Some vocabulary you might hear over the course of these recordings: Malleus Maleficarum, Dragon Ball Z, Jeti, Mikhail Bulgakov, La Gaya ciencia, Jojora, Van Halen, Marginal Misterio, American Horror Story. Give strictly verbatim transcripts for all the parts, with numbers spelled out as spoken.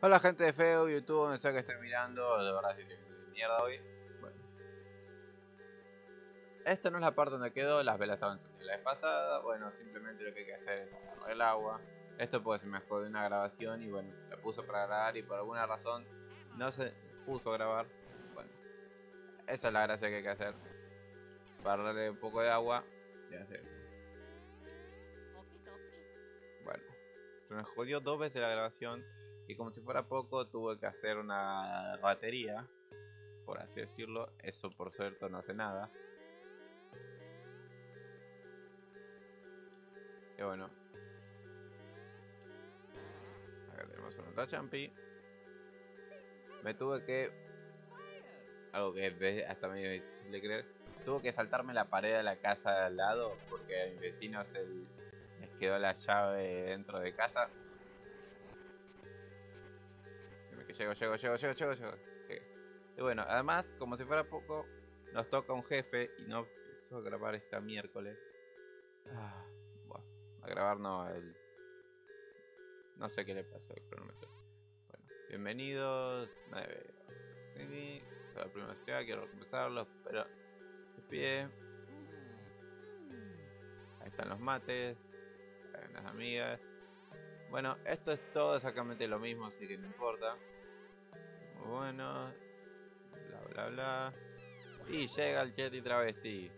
Hola gente de Facebook, YouTube, donde sea que estén mirando. La verdad, si sí, mierda hoy. Bueno, esta no es la parte donde quedó, las velas estaban encendidas la vez pasada. Bueno, simplemente lo que hay que hacer es agarrar el agua. Esto puede ser mejor de una grabación y bueno, la puso para grabar y por alguna razón no se puso a grabar. Bueno, esa es la gracia que hay que hacer. Para darle un poco de agua y hacer eso. Bueno, se me jodió dos veces la grabación. Y como si fuera poco, tuve que hacer una batería, por así decirlo. Eso por suerte no hace nada. Y bueno, acá tenemos una otra champi. Me tuve que... algo que hasta medio difícil de creer. Tuve que saltarme la pared de la casa de al lado, porque a mis vecinos el... les quedó la llave dentro de casa. Llego, llego, llego, llego, llego, llego. Y bueno, además, como si fuera poco, nos toca un jefe y no quiso grabar esta miércoles. Ah, bueno, a grabar no, el... no sé qué le pasó al cronómetro. Bueno, bienvenidos. Nadie ve. Soy la primera ciudad, quiero recompensarlos, pero de pie. Ahí están los mates, están las amigas. Bueno, esto es todo exactamente lo mismo, así que no importa. Bueno, bla bla bla. Y llega el Jeti travesti.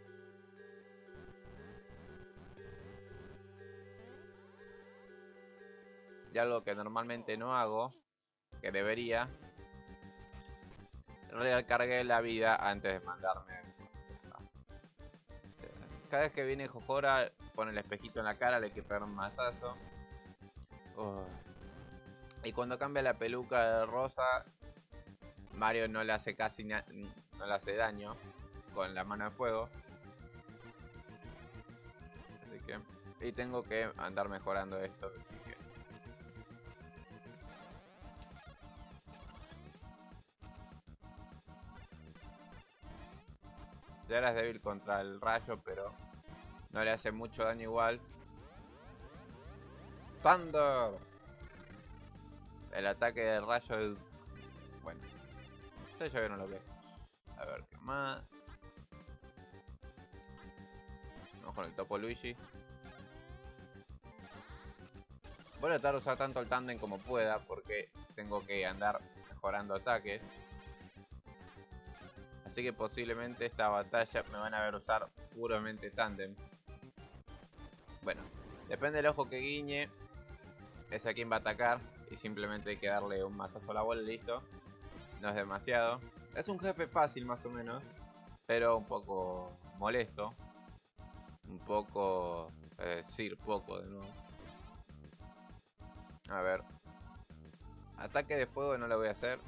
Y algo que normalmente no hago, que debería, recargué la vida antes de mandarme. Cada vez que viene Jojora, pone el espejito en la cara, le hay que pegar un mazazo. Uh. Y cuando cambia la peluca de rosa, Mario no le hace casi na no le hace daño con la mano de fuego. Así que... y tengo que andar mejorando esto, así que... ya era débil contra el rayo, pero no le hace mucho daño igual. Thunder. El ataque de rayo es... bueno, ustedes ya vieron lo que es. A ver, ¿qué más? Vamos con el Topo Luigi. Voy a tratar de usar tanto el tándem como pueda, porque tengo que andar mejorando ataques. Así que posiblemente esta batalla me van a ver usar puramente tándem. Bueno, depende del ojo que guiñe, es a quien va a atacar, y simplemente hay que darle un mazazo a la bola y listo. No es demasiado. Es un jefe fácil más o menos, pero un poco molesto. Un poco... es decir, poco de nuevo. A ver. Ataque de fuego no lo voy a hacer.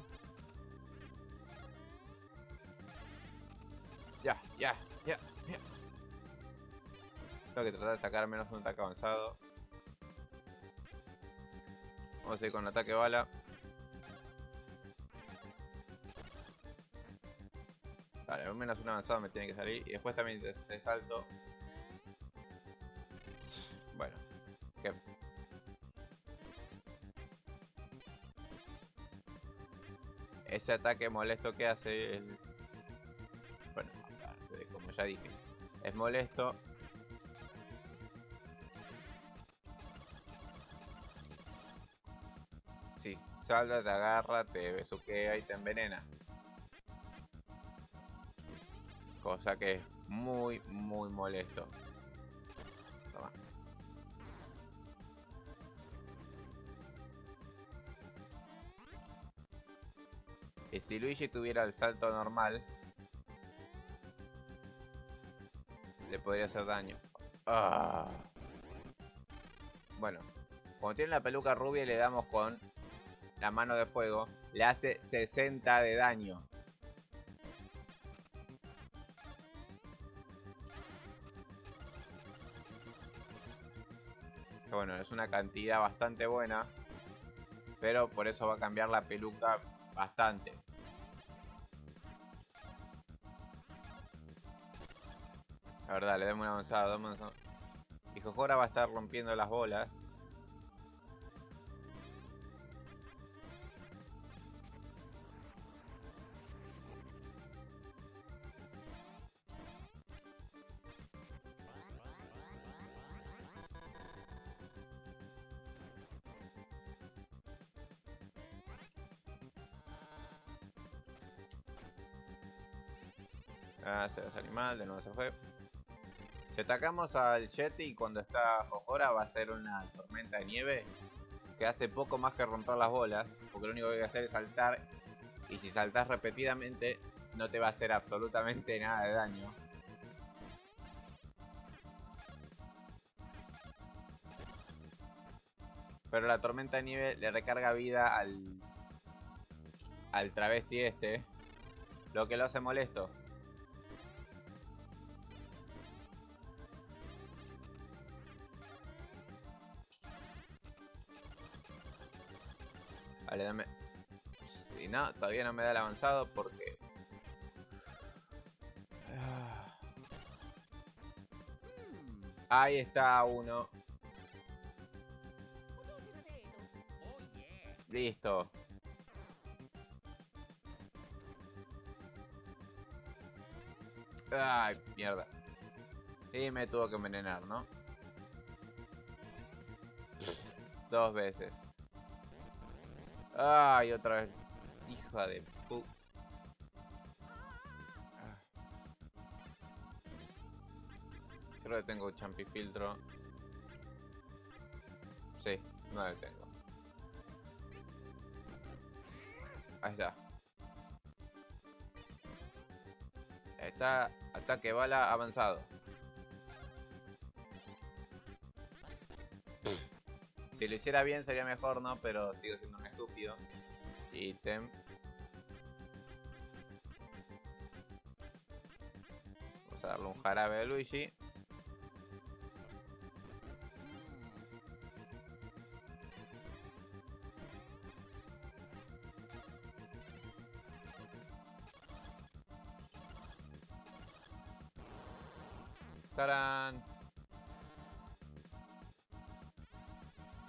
Ya, ya, ya, ya. Tengo que tratar de sacar menos un ataque avanzado. Vamos a ir con el ataque bala. Vale, al menos un avanzado me tiene que salir. Y después también te, te salto. Bueno, ¿qué? Ese ataque molesto que hace el... bueno, como ya dije, es molesto. Si salta, te agarra, te besuquea y te envenena. Cosa que es muy, muy molesto. Toma. Y si Luigi tuviera el salto normal, le podría hacer daño. Ah. Bueno, como tiene la peluca rubia, le damos con la mano de fuego, le hace sesenta de daño. Bueno, es una cantidad bastante buena, pero por eso va a cambiar la peluca bastante. La verdad, le demos un avanzado, dame un avanzado. Y Jojora va a estar rompiendo las bolas. Gracias animal, de nuevo se fue. Si atacamos al Jeti cuando está Jojora va a ser una tormenta de nieve que hace poco más que romper las bolas, porque lo único que hay que hacer es saltar, y si saltas repetidamente no te va a hacer absolutamente nada de daño. Pero la tormenta de nieve le recarga vida al, al travesti este, lo que lo hace molesto. Vale, dame... Si no, todavía no me da el avanzado porque... Ahí está uno. Listo. Ay, mierda. Y me tuvo que envenenar, ¿no? Dos veces. Ay, otra vez. Hija de pu... Creo que tengo un champifiltro. Sí, no lo tengo. Ahí está. Ahí está. Ataque bala avanzado. Si lo hiciera bien sería mejor, ¿no? Pero sigo siendo un estúpido. Ítem. Vamos a darle un jarabe a Luigi. ¡Tarán!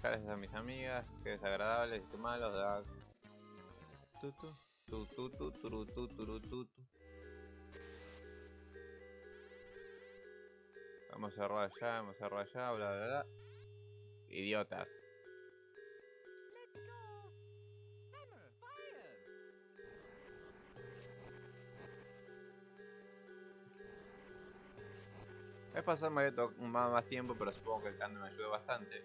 Gracias a mis amigas, que desagradables y malos da. Tutu, tutu, tutu, tutu, tutu, tutu. Vamos a cerrar allá, vamos a cerrar allá, bla bla bla. Idiotas. Es pasar, me había tomado más tiempo, pero supongo que el tándem me ayudó bastante.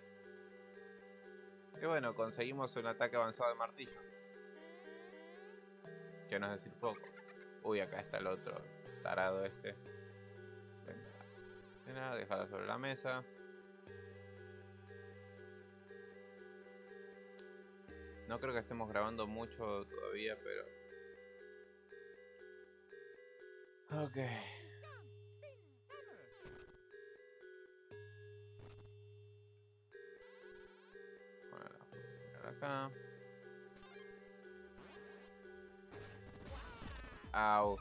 Que bueno, conseguimos un ataque avanzado de martillo. Que no es decir poco. Uy, acá está el otro tarado este. Venga, déjala sobre la mesa. No creo que estemos grabando mucho todavía, pero... Ok. Acá. Au.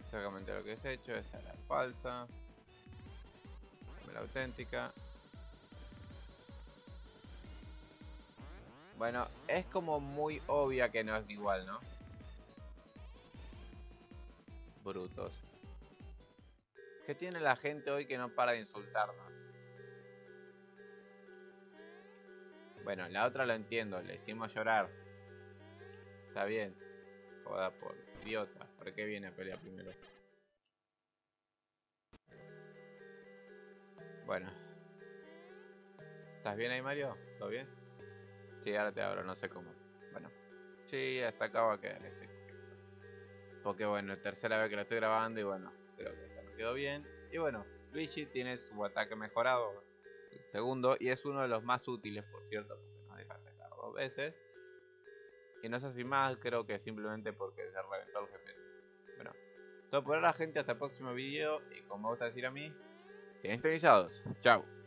Exactamente lo que he hecho, esa era falsa. La auténtica. Bueno, es como muy obvia que no es igual, ¿no? Brutos. ¿Qué tiene la gente hoy que no para de insultarnos? Bueno, la otra lo entiendo, le hicimos llorar. Está bien. Joda por idiota. ¿Por qué viene a pelear primero? Bueno. ¿Estás bien ahí, Mario? ¿Todo bien? Sí, ahora te abro, no sé cómo. Bueno. Sí, hasta acá va a quedar este. Porque bueno, es la tercera vez que lo estoy grabando y bueno, creo que esta no quedó bien. Y bueno, Luigi tiene su ataque mejorado. Segundo, y es uno de los más útiles, por cierto, porque nos deja atacar dos veces. Y no sé si más, creo que simplemente porque se reventó el jefe. Bueno, todo por ahora, gente. Hasta el próximo video. Y como me gusta decir a mí, sean estilizados. Chao.